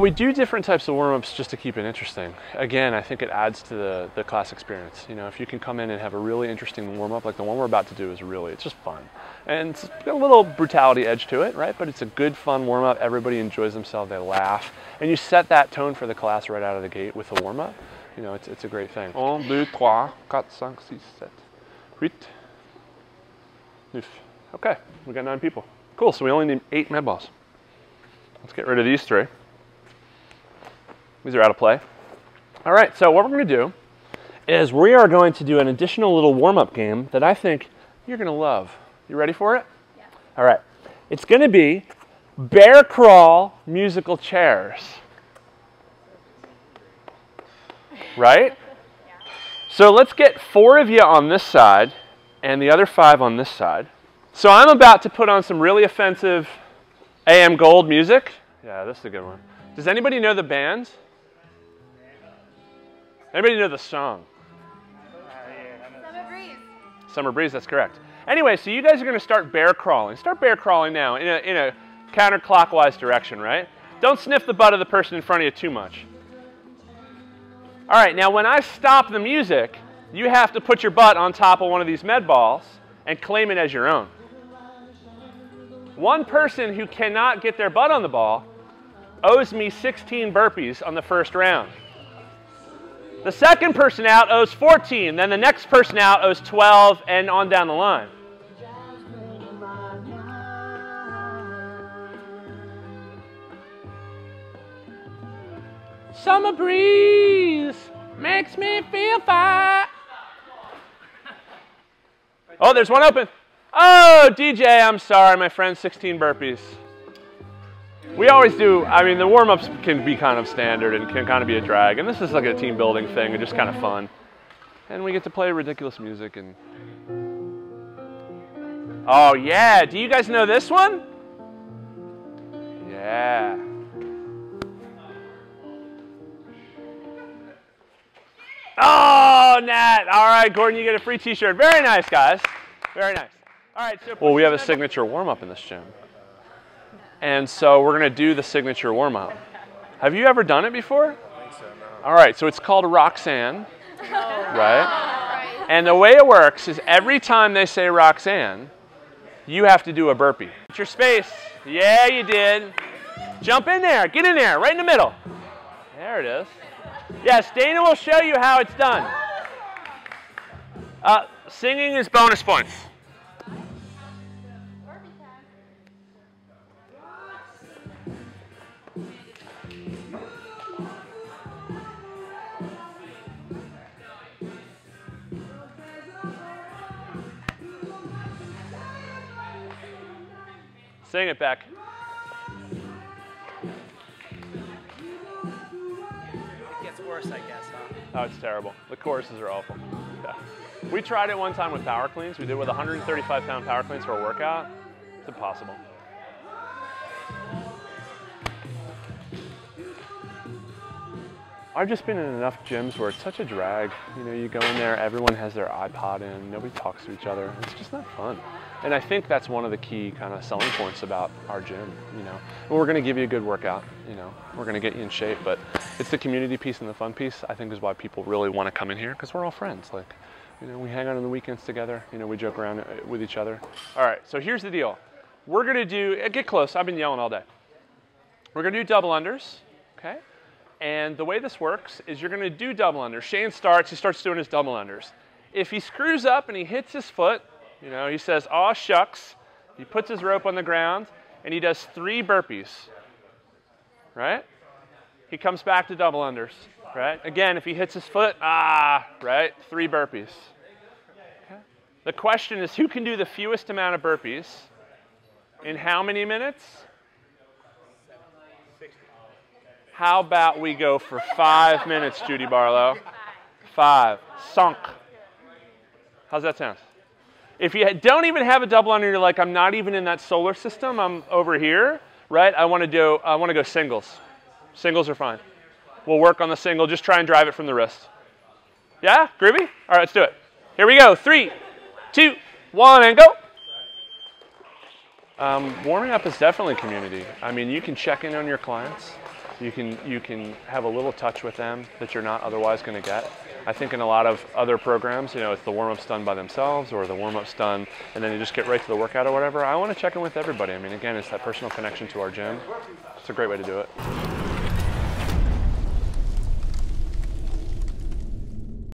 We do different types of warm-ups just to keep it interesting. Again, I think it adds to the class experience. You know, if you can come in and have a really interesting warm-up, like the one we're about to do is really, it's just fun. And it's got a little brutality edge to it, right? But it's a good, fun warm-up. Everybody enjoys themselves, they laugh. And you set that tone for the class right out of the gate with the warm-up. You know, it's a great thing. 1, 2, 3, 4, 5, 6, 7, 8, 9. Okay, we got 9 people. Cool, so we only need 8 med balls. Let's get rid of these 3. These are out of play. All right, so what we're going to do is we are going to do an additional little warm-up game that I think you're going to love. You ready for it? Yeah. All right. It's going to be Bear Crawl Musical Chairs. Right? Yeah. So let's get 4 of you on this side and the other 5 on this side. So I'm about to put on some really offensive AM Gold music. Yeah, this is a good one. Does anybody know the band? Anybody know the song? Summer Breeze. Summer Breeze, that's correct. Anyway, so you guys are going to start bear crawling. Start bear crawling now in a counterclockwise direction, right? Don't sniff the butt of the person in front of you too much. All right, now when I stop the music, you have to put your butt on top of one of these med balls and claim it as your own. One person who cannot get their butt on the ball owes me 16 burpees on the first round. The second person out owes 14, then the next person out owes 12, and on down the line. Summer breeze makes me feel fine. Oh, there's one open. Oh, DJ, I'm sorry, my friend, 16 burpees. We always do, I mean, the warm-ups can be kind of standard and can kind of be a drag, and this is like a team-building thing and just kind of fun. And we get to play ridiculous music and... Oh, yeah! Do you guys know this one? Yeah. Oh, Nat! All right, Gordon, you get a free t-shirt. Very nice, guys. Very nice. All right, so... Well, we have a signature warm-up in this gym. And so we're going to do the signature warm-up. Have you ever done it before? I think so, no. All right, so it's called Roxanne, right? And the way it works is every time they say Roxanne, you have to do a burpee. It's your space. Yeah, you did. Jump in there. Get in there. Right in the middle. There it is. Yes, Dana will show you how it's done. Singing is bonus points. Sing it back. It gets worse, I guess, huh? Oh, it's terrible. The choruses are awful. Yeah. We tried it one time with power cleans. We did with 135-pound power cleans for a workout. It's impossible. I've just been in enough gyms where it's such a drag. You know, you go in there, everyone has their iPod in, nobody talks to each other. It's just not fun. And I think that's one of the key kind of selling points about our gym, you know. Well, we're going to give you a good workout, you know. We're going to get you in shape, but it's the community piece and the fun piece, I think, is why people really want to come in here, because we're all friends. Like, you know, we hang out on the weekends together. You know, we joke around with each other. All right, so here's the deal. We're going to do, get close, I've been yelling all day. We're going to do double unders, okay? And the way this works is you're going to do double unders. Shane starts, he starts doing his double unders. If he screws up and he hits his foot, you know, he says, aw, shucks. He puts his rope on the ground, and he does 3 burpees, right? He comes back to double unders, right? Again, if he hits his foot, ah, right? 3 burpees. Okay. The question is, who can do the fewest amount of burpees in how many minutes? How about we go for 5 minutes, Judy Barlow? 5. Sunk. How's that sound? If you don't even have a double under, you're like, I'm not even in that solar system, I'm over here, right? I want to go singles. Singles are fine. We'll work on the single, just try and drive it from the wrist. Yeah? Groovy? All right, let's do it. Here we go. 3, 2, 1, and go. Warming up is definitely community. I mean, you can check in on your clients. You can have a little touch with them that you're not otherwise going to get. I think in a lot of other programs, you know, it's the warm-up's done by themselves or the warm-up's done and then you just get right to the workout or whatever. I want to check in with everybody. I mean, again, it's that personal connection to our gym. It's a great way to do it.